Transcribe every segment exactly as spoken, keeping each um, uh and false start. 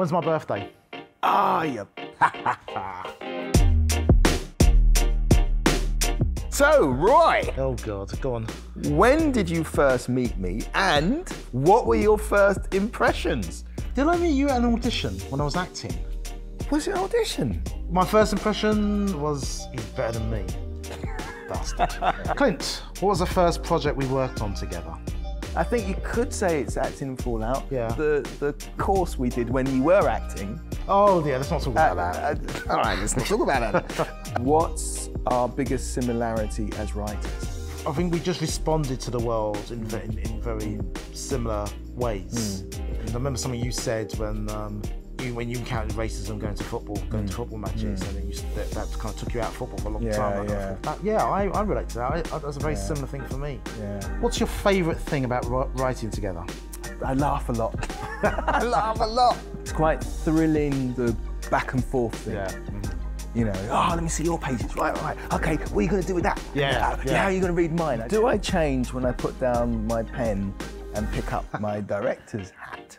When's my birthday? Ah, oh, yeah. So, Roy. Oh, God, go on. When did you first meet me and what were your first impressions? Did I meet you at an audition when I was acting? Was it an audition? My first impression was, he's better than me. Bastard. Clint, what was the first project we worked on together? I think you could say it's acting in Fallout. Yeah. The, the course we did when you were acting. Oh, yeah, let's not talk about uh, that. Uh, all right, let's not talk about that. What's our biggest similarity as writers? I think we just responded to the world in, in, in very similar ways. Mm. And I remember something you said when um, you, when you encountered racism going to football, going mm. to football matches, mm. and then you, that, that kind of took you out of football for a long yeah, time. Yeah, I thought, that, yeah I, I relate to that. I, I, that's a very yeah. similar thing for me. Yeah. What's your favourite thing about writing together? I laugh a lot. I laugh a lot. It's quite thrilling, the back and forth thing. Yeah. Mm. You know, oh, let me see your pages, right, right, okay, what are you going to do with that? Yeah, uh, yeah. How are you going to read mine? Do I change when I put down my pen and pick up my director's hat?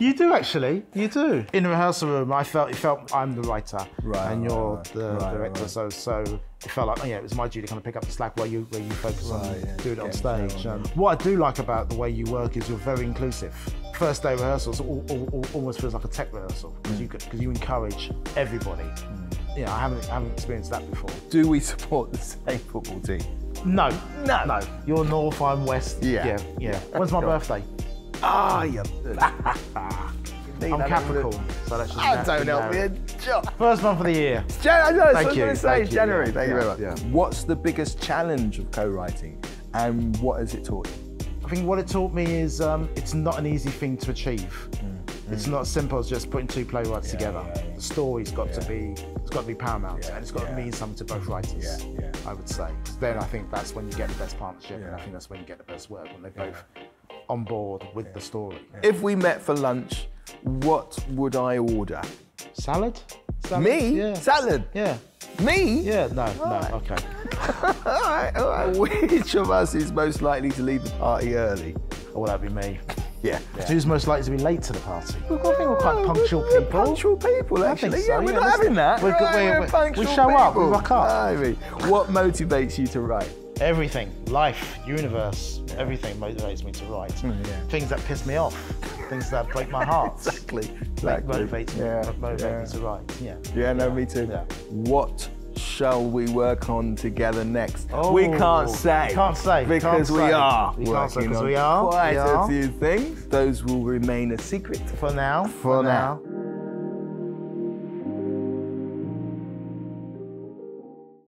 You do, actually, you do. In the rehearsal room, I felt, it felt I'm the writer, right, and you're right, the right, director, right. so so it felt like, oh, yeah, it was my duty to kind of pick up the slack while you, where you focus right, on yeah, doing it on stage. On. Um, what I do like about the way you work is you're very inclusive. First day rehearsals all, all, all, almost feels like a tech rehearsal, because mm. you, you encourage everybody. Mm. Yeah, I haven't, I haven't experienced that before. Do we support the same football team? No. No. No. You're north, I'm west. Yeah. Yeah. yeah. yeah. When's my God. birthday? Ah, oh, you... I'm Capricorn, so that's just... I don't help me a job. First month of the year. It's Jan no, Thank you. I was going to say, it's January. Yeah. Thank yeah. you very much. Yeah. What's the biggest challenge of co-writing and what has it taught you? I think what it taught me is um, it's not an easy thing to achieve. Mm. It's not as simple as just putting two playwrights yeah, together. Yeah, yeah. The story's got yeah. to be, it's got to be paramount, yeah, and it's got yeah. to mean something to both writers, yeah, yeah. I would say. Then I think that's when you get the best partnership, yeah. and I think that's when you get the best work, when they're yeah. both on board with yeah. the story. Yeah. If we met for lunch, what would I order? Salad? Salad? Me? Yeah. Salad? Yeah. Me? Yeah, no, right. no, okay. all right, all right. Which of us is most likely to leave the party early? Oh, that'd be me. Yeah. yeah. Who's most likely to be late to the party? We've got, I think we're quite punctual we're, we're people. Punctual people, actually. So. Yeah, we're yeah, not having that. We're, right, we're, we're, we're we show people. up, we rock up. I mean, what motivates you to write? Everything. Life, universe, yeah. everything motivates me to write. Mm, yeah. Things that piss me off, things that break my heart. exactly. That exactly. motivates me, yeah. motivate yeah. me to write. Yeah, yeah, yeah. no, me too. Yeah. What shall we work on together next? Oh, we can't say. Can't say. Because can't we say. are we working on we are. quite we are. a few things. Those will remain a secret. For now. For, for now. now.